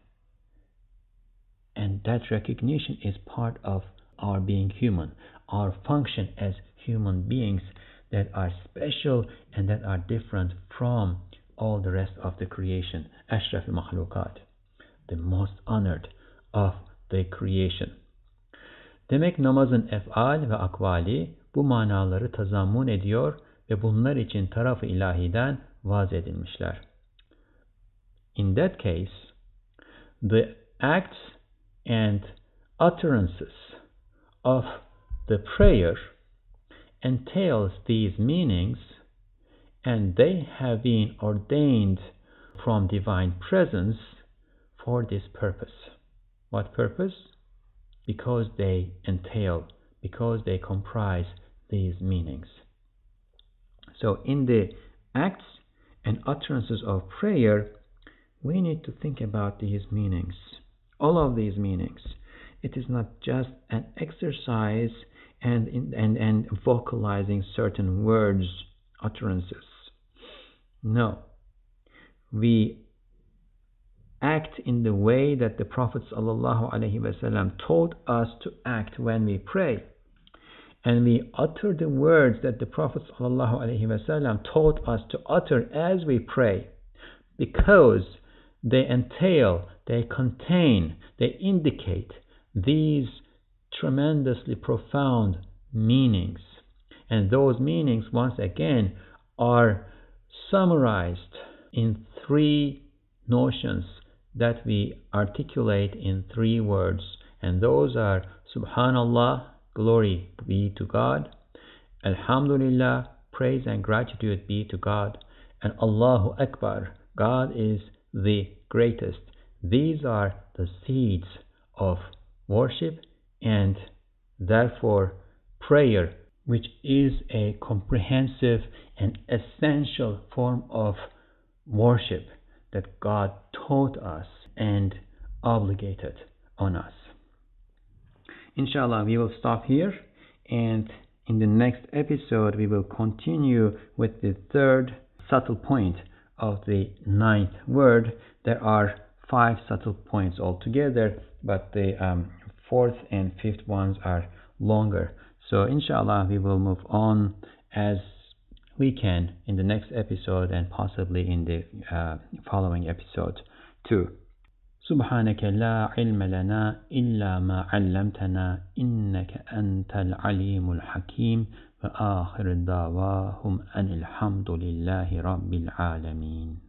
And that recognition is part of our being human, our function as human beings that are special and that are different from all the rest of the creation. Ashraf al-Makhlukat, the most honored of the creation. Demek namazın ef'al ve akvali bu manaları tazammun ediyor ve bunlar için taraf-ı ilahiden vaz edilmişler. In that case, the acts and utterances of the prayer entails these meanings, and they have been ordained from divine presence for this purpose. What purpose? Because they entail, because they comprise these meanings. So in the acts and utterances of prayer, we need to think about these meanings, all of these meanings. It is not just an exercise and, and, and vocalizing certain words, utterances. No. We act in the way that the Prophet ﷺ taught us to act when we pray, and we utter the words that the Prophet ﷺ taught us to utter as we pray, because they entail, they contain, they indicate these tremendously profound meanings. And those meanings, once again, are summarized in three notions that we articulate in three words, and those are Subhanallah, glory be to God, Alhamdulillah, praise and gratitude be to God, and Allahu Akbar, God is the greatest. These are the seeds of worship, and therefore prayer, which is a comprehensive and essential form of worship that God taught us and obligated on us. Inshallah, we will stop here and in the next episode we will continue with the third subtle point of the ninth word. There are five subtle points altogether, but the um, fourth and fifth ones are longer. So inshallah we will move on as we can in the next episode and possibly in the uh, following episode too. سبحانك لا علم لنا إلا ما علمتنا إنك أنت العليم الحكيم وآخر دعواهم أن الحمد لله رب العالمين.